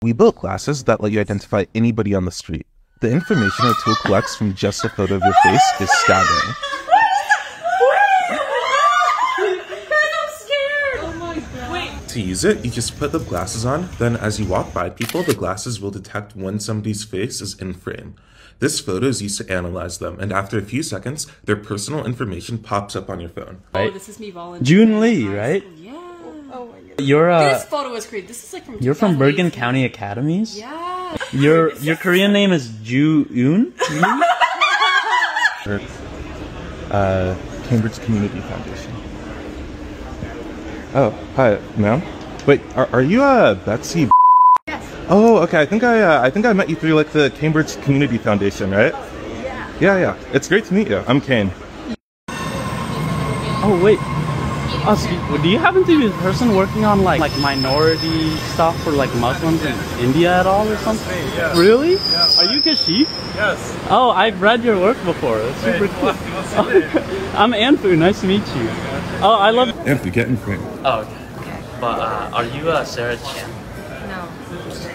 We built classes that let you identify anybody on the street. The information our tool collects from just a photo of your face is staggering. To use it, you just put the glasses on, then as you walk by people, the glasses will detect when somebody's face is in frame. This photo is used to analyze them, and after a few seconds, their personal information pops up on your phone. Right? Oh, this is me volunteering. June Lee, right? Yeah. Oh my god. You're this photo was created. This is like from. You're from Bergen County Academies? Yeah. Your Korean name is June? Cambridge Community Foundation. Oh, hi, ma'am. Wait, are you Betsy? Yes. Oh, okay. I think I met you through like the Cambridge Community Foundation, right? Oh, yeah. Yeah. It's great to meet you. I'm Kane. Oh wait. Oh, so do you happen to be the person working on like minority stuff for like Muslims in India at all or something? Yes. Really? Yeah. Are you Kashif? Yes. Oh, I've read your work before. It's super cool. Oh, I'm Anfu. Nice to meet you. Oh, I love Anfu. Get in frame. Oh, okay. But are you Sarah Chan?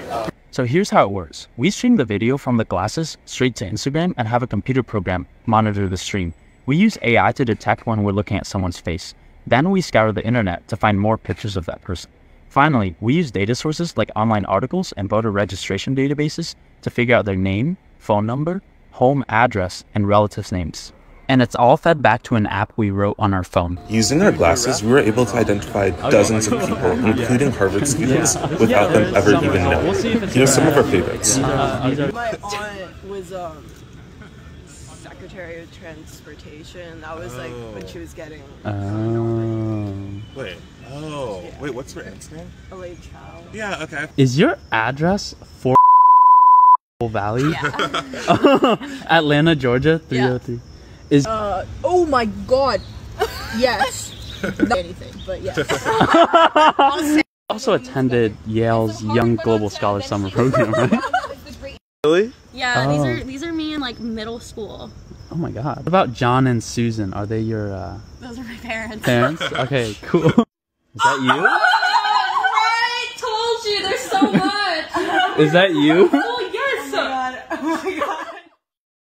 No. So here's how it works. We stream the video from the glasses straight to Instagram and have a computer program monitor the stream. We use AI to detect when we're looking at someone's face. Then we scour the internet to find more pictures of that person. Finally, we use data sources like online articles and voter registration databases to figure out their name, phone number, home address, and relatives' names. And it's all fed back to an app we wrote on our phone. Using our glasses, we were able to identify dozens of people, including Harvard students, without them ever even knowing. Here's some of our favorites. My aunt was Secretary of Transportation. That was like when she was getting. Wait, what's her aunt's name? LA Chow. Yeah, okay. Is your address for Valley? Yeah. Atlanta, Georgia, 303. Yeah. Is oh my god. Yes. Anything, but yes. Also attended Yale's Young Global Scholar Summer Program, right? Really? Yeah, these are me in like middle school. Oh my god. What about John and Susan? Are they your Those are my parents. Parents? Okay, cool. Is that you? I told you, there's so much. Is that you?